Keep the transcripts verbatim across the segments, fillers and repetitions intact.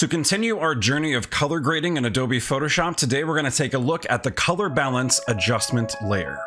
To continue our journey of color grading in Adobe Photoshop, today we're going to take a look at the color balance adjustment layer.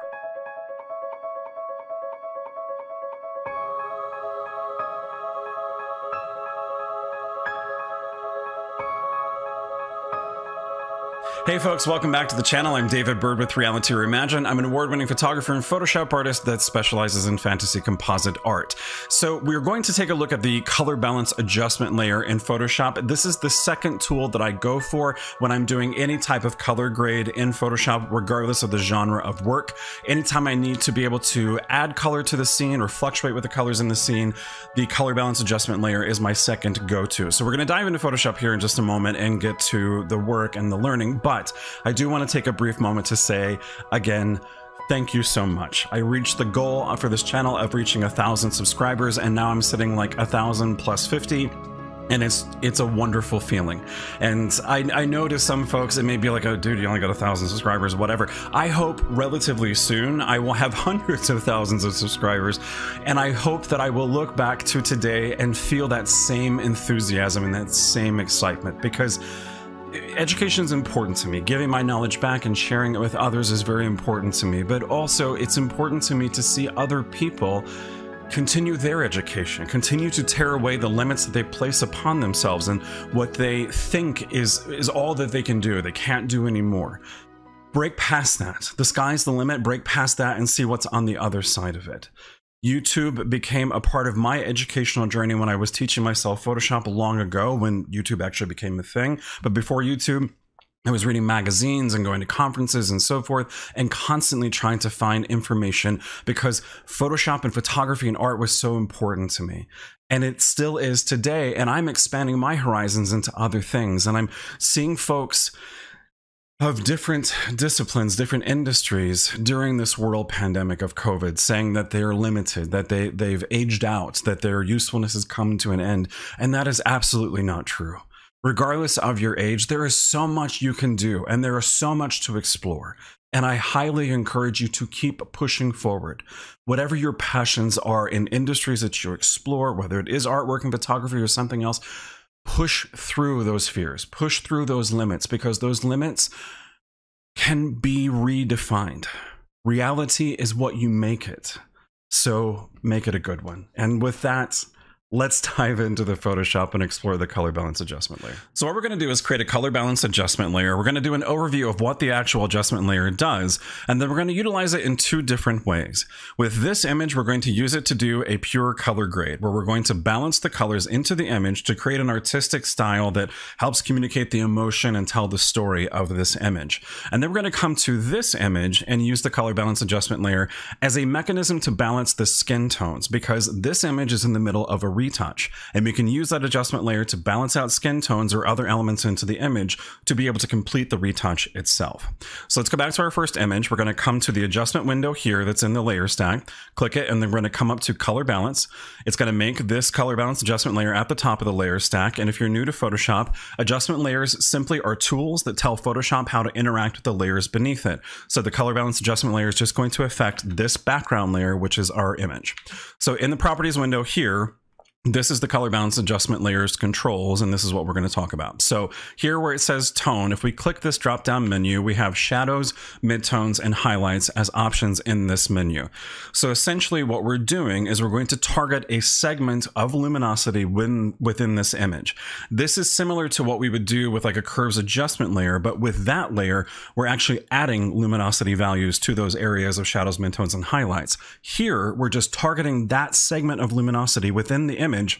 Hey folks, welcome back to the channel. I'm David Bird with Reality Reimagined. I'm an award-winning photographer and Photoshop artist that specializes in fantasy composite art. So we're going to take a look at the color balance adjustment layer in Photoshop. This is the second tool that I go for when I'm doing any type of color grade in Photoshop, regardless of the genre of work. Anytime I need to be able to add color to the scene or fluctuate with the colors in the scene, the color balance adjustment layer is my second go-to. So we're going to dive into Photoshop here in just a moment and get to the work and the learning. But But I do want to take a brief moment to say, again, thank you so much. I reached the goal for this channel of reaching a thousand subscribers, and now I'm sitting like a thousand plus fifty. And it's it's a wonderful feeling. And I, I know to some folks it may be like, oh dude, you only got a thousand subscribers, whatever. I hope relatively soon I will have hundreds of thousands of subscribers, and I hope that I will look back to today and feel that same enthusiasm and that same excitement, because education is important to me. Giving my knowledge back and sharing it with others is very important to me, but also it's important to me to see other people continue their education, continue to tear away the limits that they place upon themselves and what they think is, is all that they can do. They can't do anymore. Break past that. The sky's the limit. Break past that and see what's on the other side of it. YouTube became a part of my educational journey when I was teaching myself Photoshop long ago, when YouTube actually became a thing. But before YouTube, I was reading magazines and going to conferences and so forth, and constantly trying to find information because Photoshop and photography and art was so important to me. And it still is today. And I'm expanding my horizons into other things. And I'm seeing folks of different disciplines, different industries during this world pandemic of COVID, saying that they are limited, that they, they've aged out, that their usefulness has come to an end. And that is absolutely not true. Regardless of your age, there is so much you can do and there is so much to explore. And I highly encourage you to keep pushing forward. Whatever your passions are in industries that you explore, whether it is artwork and photography or something else, push through those fears, push through those limits, because those limits can be redefined. Reality is what you make it. So make it a good one. And with that, let's dive into the Photoshop and explore the color balance adjustment layer. So what we're going to do is create a color balance adjustment layer. We're going to do an overview of what the actual adjustment layer does, and then we're going to utilize it in two different ways. With this image, we're going to use it to do a pure color grade, where we're going to balance the colors into the image to create an artistic style that helps communicate the emotion and tell the story of this image. And then we're going to come to this image and use the color balance adjustment layer as a mechanism to balance the skin tones, because this image is in the middle of a retouch, and we can use that adjustment layer to balance out skin tones or other elements into the image to be able to complete the retouch itself. So let's go back to our first image. We're going to come to the adjustment window here that's in the layer stack, click it, and then we're going to come up to color balance. It's going to make this color balance adjustment layer at the top of the layer stack. And if you're new to Photoshop, adjustment layers simply are tools that tell Photoshop how to interact with the layers beneath it. So the color balance adjustment layer is just going to affect this background layer, which is our image. So in the properties window here, this is the color balance adjustment layer's controls, and this is what we're going to talk about. So here where it says tone, if we click this drop down menu, we have shadows, midtones, and highlights as options in this menu. So essentially what we're doing is we're going to target a segment of luminosity within, within this image. This is similar to what we would do with like a curves adjustment layer, but with that layer, we're actually adding luminosity values to those areas of shadows, midtones, and highlights. Here, we're just targeting that segment of luminosity within the image. Image,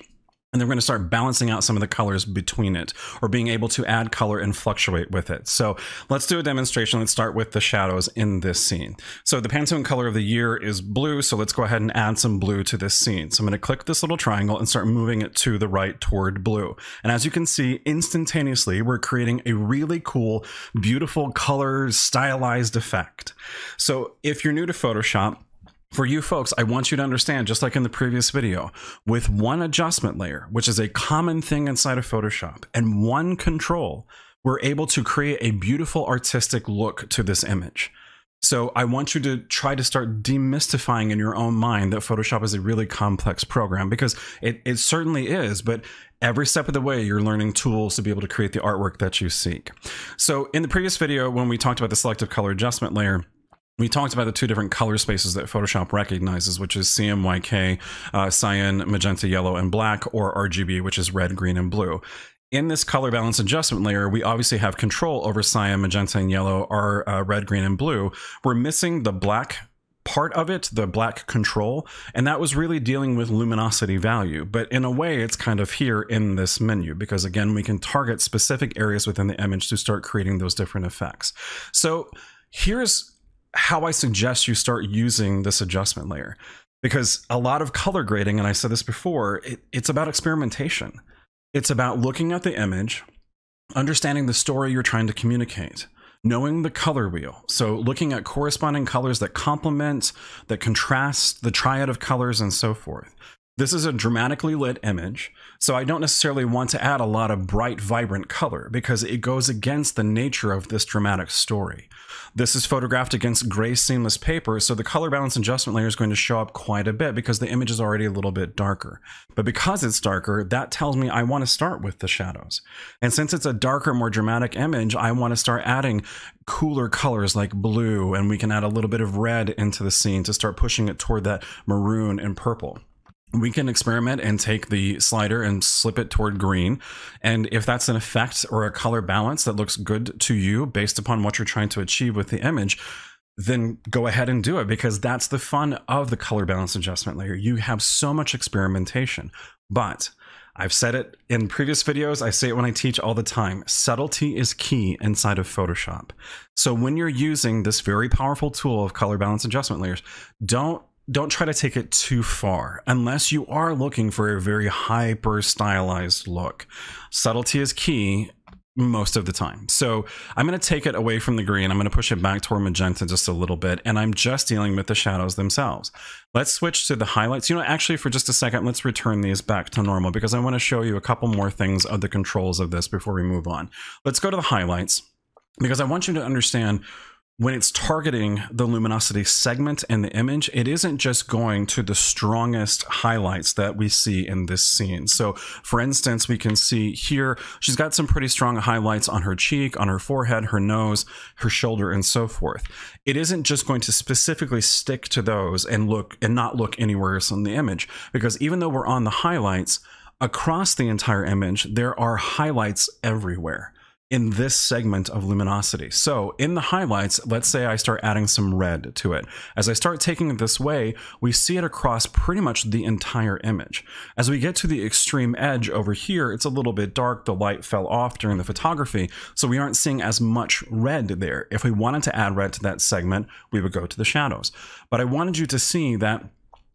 and then we're going to start balancing out some of the colors between it, or being able to add color and fluctuate with it. So let's do a demonstration. Let's start with the shadows in this scene. So the Pantone color of the year is blue. So let's go ahead and add some blue to this scene. So I'm going to click this little triangle and start moving it to the right toward blue. And as you can see, instantaneously, we're creating a really cool, beautiful color stylized effect. So if you're new to Photoshop, for you folks, I want you to understand, just like in the previous video, with one adjustment layer, which is a common thing inside of Photoshop, and one control, we're able to create a beautiful artistic look to this image. So I want you to try to start demystifying in your own mind that Photoshop is a really complex program, because it, it certainly is, but every step of the way, you're learning tools to be able to create the artwork that you seek. So in the previous video, when we talked about the selective color adjustment layer, we talked about the two different color spaces that Photoshop recognizes, which is C M Y K, uh, cyan, magenta, yellow, and black, or R G B, which is red, green, and blue. In this color balance adjustment layer, we obviously have control over cyan, magenta, and yellow, or uh, red, green, and blue. We're missing the black part of it, the black control, and that was really dealing with luminosity value. But in a way, it's kind of here in this menu, because again, we can target specific areas within the image to start creating those different effects. So here's how I suggest you start using this adjustment layer, because a lot of color grading, and I said this before, it, it's about experimentation. It's about looking at the image, understanding the story you're trying to communicate, knowing the color wheel. So looking at corresponding colors that complement, that contrast, the triad of colors, and so forth. This is a dramatically lit image, so I don't necessarily want to add a lot of bright, vibrant color because it goes against the nature of this dramatic story. This is photographed against gray seamless paper, so the color balance adjustment layer is going to show up quite a bit because the image is already a little bit darker. But because it's darker, that tells me I want to start with the shadows. And since it's a darker, more dramatic image, I want to start adding cooler colors like blue, and we can add a little bit of red into the scene to start pushing it toward that maroon and purple. We can experiment and take the slider and slip it toward green. And if that's an effect or a color balance that looks good to you based upon what you're trying to achieve with the image, then go ahead and do it, because that's the fun of the color balance adjustment layer. You have so much experimentation. But I've said it in previous videos, I say it when I teach all the time, subtlety is key inside of Photoshop. So when you're using this very powerful tool of color balance adjustment layers, don't Don't try to take it too far unless you are looking for a very hyper stylized look. Subtlety is key most of the time. So I'm going to take it away from the green. I'm going to push it back toward magenta just a little bit. And I'm just dealing with the shadows themselves. Let's switch to the highlights. You know, actually for just a second, let's return these back to normal because I want to show you a couple more things of the controls of this before we move on. Let's go to the highlights because I want you to understand when it's targeting the luminosity segment in the image, it isn't just going to the strongest highlights that we see in this scene. So for instance, we can see here, she's got some pretty strong highlights on her cheek, on her forehead, her nose, her shoulder, and so forth. It isn't just going to specifically stick to those and look and not look anywhere else in the image, because even though we're on the highlights, across the entire image, there are highlights everywhere in this segment of luminosity. So in the highlights, let's say I start adding some red to it. As I start taking it this way, we see it across pretty much the entire image. As we get to the extreme edge over here, it's a little bit dark, the light fell off during the photography, so we aren't seeing as much red there. If we wanted to add red to that segment, we would go to the shadows. But I wanted you to see that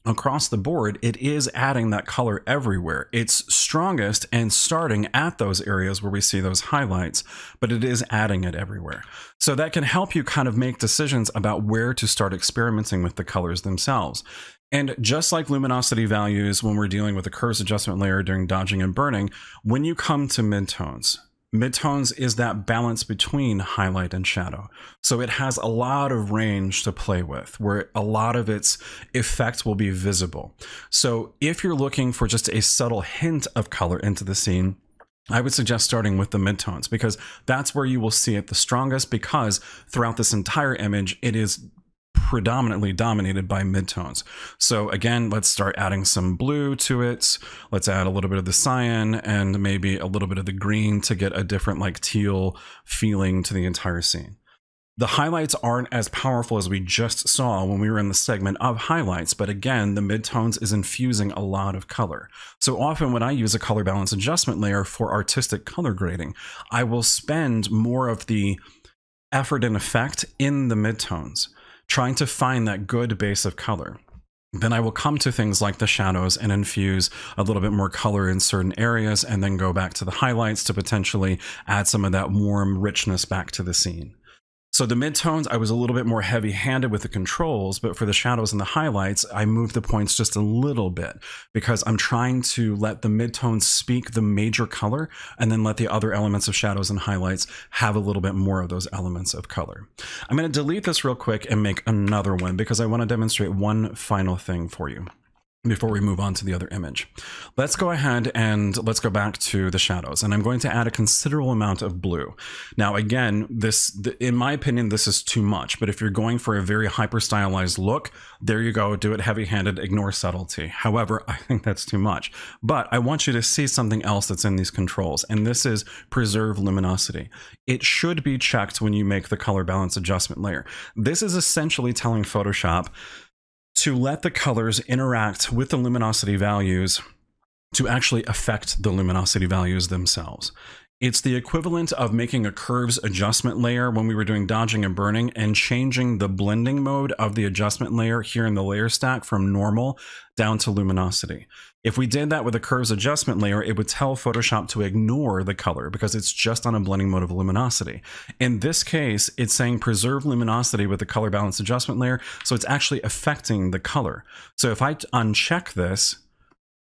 across the board, it is adding that color everywhere. It's strongest and starting at those areas where we see those highlights, but it is adding it everywhere. So that can help you kind of make decisions about where to start experimenting with the colors themselves. And just like luminosity values, when we're dealing with the curves adjustment layer during dodging and burning, when you come to midtones, midtones is that balance between highlight and shadow. So it has a lot of range to play with where a lot of its effect will be visible. So if you're looking for just a subtle hint of color into the scene, I would suggest starting with the midtones because that's where you will see it the strongest, because throughout this entire image, it is predominantly dominated by midtones. So again, let's start adding some blue to it. Let's add a little bit of the cyan and maybe a little bit of the green to get a different like teal feeling to the entire scene. The highlights aren't as powerful as we just saw when we were in the segment of highlights, but again, the midtones is infusing a lot of color. So often when I use a color balance adjustment layer for artistic color grading, I will spend more of the effort and effect in the midtones, trying to find that good base of color. Then I will come to things like the shadows and infuse a little bit more color in certain areas, and then go back to the highlights to potentially add some of that warm richness back to the scene. So the midtones, I was a little bit more heavy-handed with the controls, but for the shadows and the highlights, I moved the points just a little bit because I'm trying to let the midtones speak the major color and then let the other elements of shadows and highlights have a little bit more of those elements of color. I'm going to delete this real quick and make another one because I want to demonstrate one final thing for you before we move on to the other image. Let's go ahead and let's go back to the shadows, and I'm going to add a considerable amount of blue. Now, again, this, in my opinion, this is too much, but if you're going for a very hyper stylized look, there you go, do it heavy-handed, ignore subtlety. However, I think that's too much, but I want you to see something else that's in these controls, and this is preserve luminosity. It should be checked when you make the color balance adjustment layer. This is essentially telling Photoshop to let the colors interact with the luminosity values to actually affect the luminosity values themselves. It's the equivalent of making a curves adjustment layer when we were doing dodging and burning and changing the blending mode of the adjustment layer here in the layer stack from normal down to luminosity. If we did that with a curves adjustment layer, it would tell Photoshop to ignore the color because it's just on a blending mode of luminosity. In this case, it's saying preserve luminosity with the color balance adjustment layer, so it's actually affecting the color. So if I uncheck this,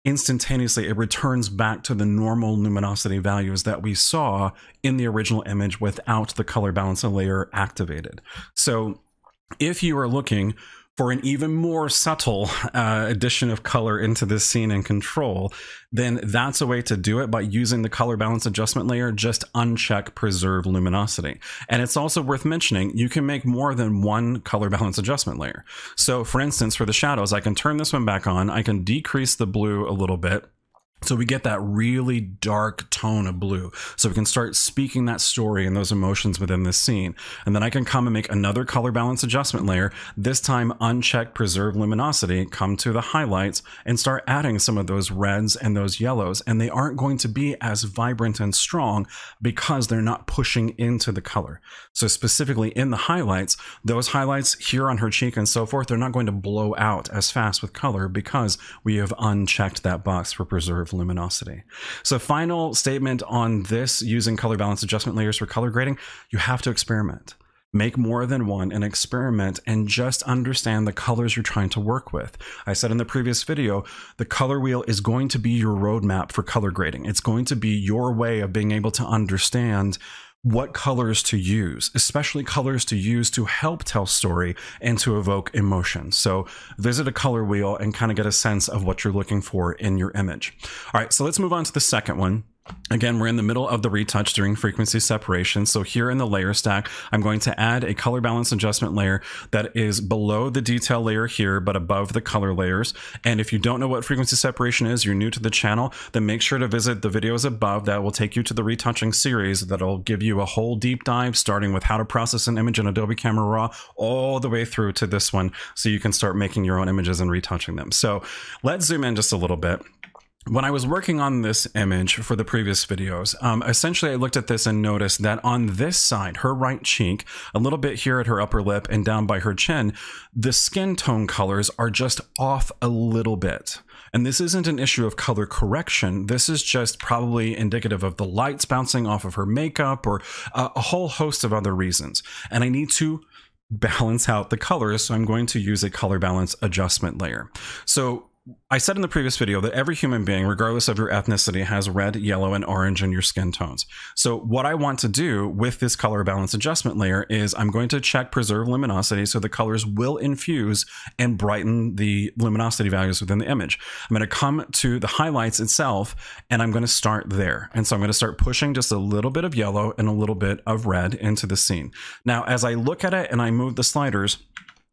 instantaneously it returns back to the normal luminosity values that we saw in the original image without the color balance layer activated. So if you are looking for an even more subtle uh, addition of color into this scene and control, then that's a way to do it by using the color balance adjustment layer. Just uncheck preserve luminosity. And it's also worth mentioning, you can make more than one color balance adjustment layer. So for instance, for the shadows, I can turn this one back on. I can decrease the blue a little bit, so we get that really dark tone of blue. So we can start speaking that story and those emotions within this scene. And then I can come and make another color balance adjustment layer, this time uncheck preserve luminosity, come to the highlights and start adding some of those reds and those yellows. And they aren't going to be as vibrant and strong because they're not pushing into the color. So specifically in the highlights, those highlights here on her cheek and so forth, they're not going to blow out as fast with color because we have unchecked that box for preserve luminosity. So final statement on this, using color balance adjustment layers for color grading, you have to experiment. Make more than one and experiment and just understand the colors you're trying to work with. I said in the previous video, the color wheel is going to be your roadmap for color grading. It's going to be your way of being able to understand what colors to use, especially colors to use to help tell story and to evoke emotion. So visit a color wheel and kind of get a sense of what you're looking for in your image. All right, so let's move on to the second one. Again, we're in the middle of the retouch during frequency separation. So here in the layer stack, I'm going to add a color balance adjustment layer that is below the detail layer here, but above the color layers. And if you don't know what frequency separation is, you're new to the channel, then make sure to visit the videos above. That will take you to the retouching series that'll give you a whole deep dive, starting with how to process an image in Adobe Camera Raw all the way through to this one, so you can start making your own images and retouching them. So let's zoom in just a little bit. When I was working on this image for the previous videos, um, essentially I looked at this and noticed that on this side, her right cheek, a little bit here at her upper lip and down by her chin, the skin tone colors are just off a little bit. And this isn't an issue of color correction. This is just probably indicative of the lights bouncing off of her makeup or a, a whole host of other reasons. And I need to balance out the colors, so I'm going to use a color balance adjustment layer. So I said in the previous video that every human being, regardless of your ethnicity, has red, yellow, and orange in your skin tones. So what I want to do with this color balance adjustment layer is I'm going to check preserve luminosity, so the colors will infuse and brighten the luminosity values within the image. I'm going to come to the highlights itself, and I'm going to start there. And so I'm going to start pushing just a little bit of yellow and a little bit of red into the scene. Now, as I look at it and I move the sliders,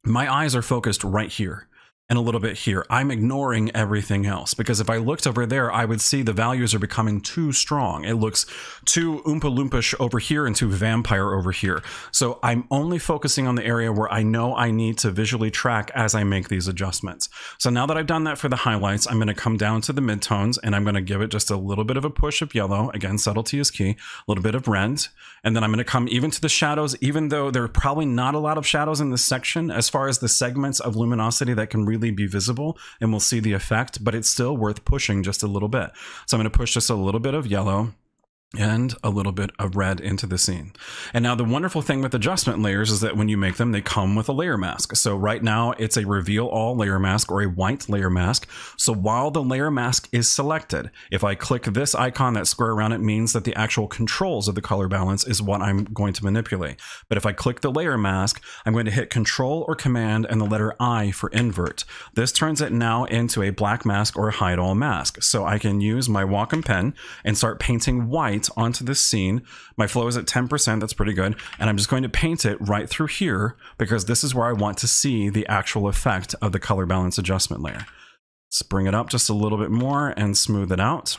my eyes are focused right here and a little bit here. I'm ignoring everything else because if I looked over there, I would see the values are becoming too strong. It looks too Oompa Loompish over here and too vampire over here. So I'm only focusing on the area where I know I need to visually track as I make these adjustments. So now that I've done that for the highlights, I'm going to come down to the midtones and I'm going to give it just a little bit of a push of yellow. Again, subtlety is key. A little bit of red. And then I'm going to come even to the shadows, even though there are probably not a lot of shadows in this section as far as the segments of luminosity that can really be visible, and we'll see the effect, but it's still worth pushing just a little bit. So I'm going to push just a little bit of yellow, and a little bit of red into the scene. And now the wonderful thing with adjustment layers is that when you make them, they come with a layer mask. So right now it's a reveal all layer mask or a white layer mask. So while the layer mask is selected, if I click this icon, that square around it means that the actual controls of the color balance is what I'm going to manipulate. But if I click the layer mask, I'm going to hit control or command and the letter I for invert. This turns it now into a black mask or a hide all mask. So I can use my Wacom pen and start painting white onto this scene. My flow is at ten percent. That's pretty good. And I'm just going to paint it right through here because this is where I want to see the actual effect of the color balance adjustment layer. Let's bring it up just a little bit more and smooth it out.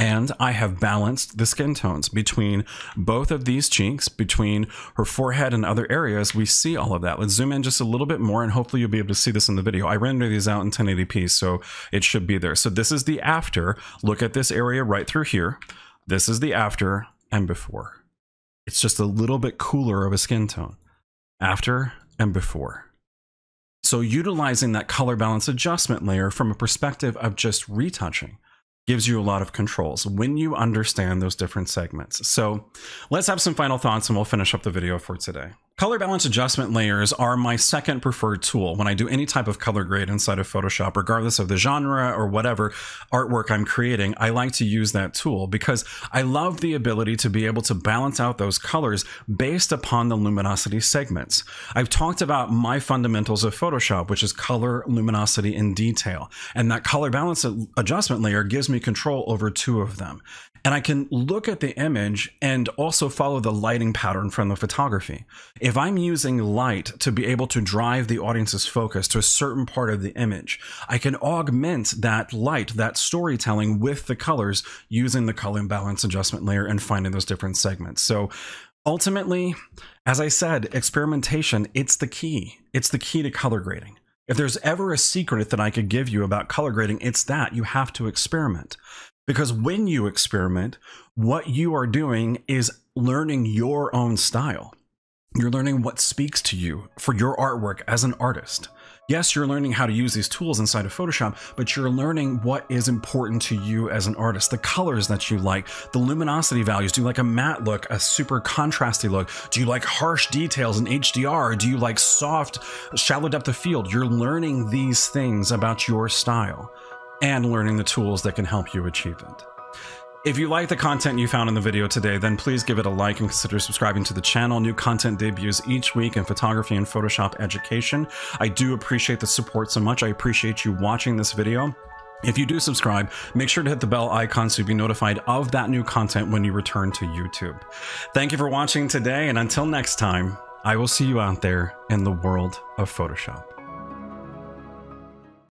And I have balanced the skin tones between both of these cheeks, between her forehead and other areas. We see all of that. Let's zoom in just a little bit more and hopefully you'll be able to see this in the video. I render these out in ten eighty p, so it should be there. So this is the after. Look at this area right through here. This is the after and before. It's just a little bit cooler of a skin tone. After and before. So utilizing that color balance adjustment layer from a perspective of just retouching gives you a lot of controls when you understand those different segments. So let's have some final thoughts and we'll finish up the video for today. Color balance adjustment layers are my second preferred tool when I do any type of color grade inside of Photoshop, regardless of the genre or whatever artwork I'm creating. I like to use that tool because I love the ability to be able to balance out those colors based upon the luminosity segments. I've talked about my fundamentals of Photoshop, which is color, luminosity, and detail. And that color balance adjustment layer gives me control over two of them. And I can look at the image and also follow the lighting pattern from the photography. If I'm using light to be able to drive the audience's focus to a certain part of the image, I can augment that light, that storytelling with the colors using the color balance adjustment layer and finding those different segments. So ultimately, as I said, experimentation, it's the key. It's the key to color grading. If there's ever a secret that I could give you about color grading, it's that you have to experiment. Because when you experiment, what you are doing is learning your own style. You're learning what speaks to you for your artwork as an artist. Yes, you're learning how to use these tools inside of Photoshop, but you're learning what is important to you as an artist, the colors that you like, the luminosity values. Do you like a matte look, a super contrasty look? Do you like harsh details and H D R? Do you like soft, shallow depth of field? You're learning these things about your style and learning the tools that can help you achieve it. If you like the content you found in the video today, then please give it a like and consider subscribing to the channel. New content debuts each week in photography and Photoshop education. I do appreciate the support so much. I appreciate you watching this video. If you do subscribe, make sure to hit the bell icon so you'll be notified of that new content when you return to YouTube. Thank you for watching today, and until next time, I will see you out there in the world of Photoshop.